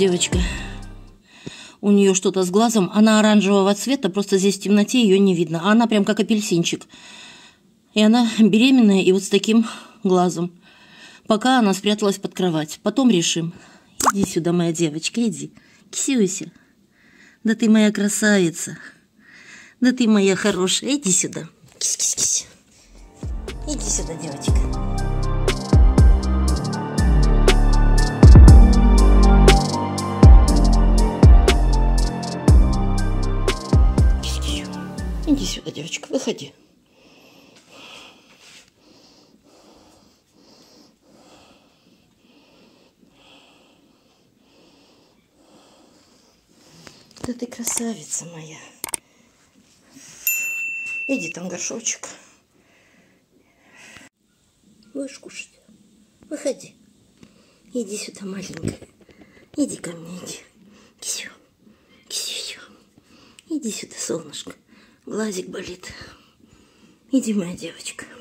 девочка. У нее что-то с глазом. Она оранжевого цвета, просто здесь в темноте ее не видно. А она прям как апельсинчик. И она беременная и вот с таким глазом. Пока она спряталась под кровать. Потом решим. Иди сюда, моя девочка, иди. Кисюйся. Да ты моя красавица. Да ты моя хорошая. Иди сюда. Кись-кись-кись. Иди сюда, девочка. Иди сюда, девочка, выходи. Да ты красавица моя. Иди, там горшочек. Будешь кушать? Выходи. Иди сюда, маленькая. Иди ко мне, иди. Кисю. Кисю. Иди сюда, солнышко. Глазик болит. Иди, моя девочка.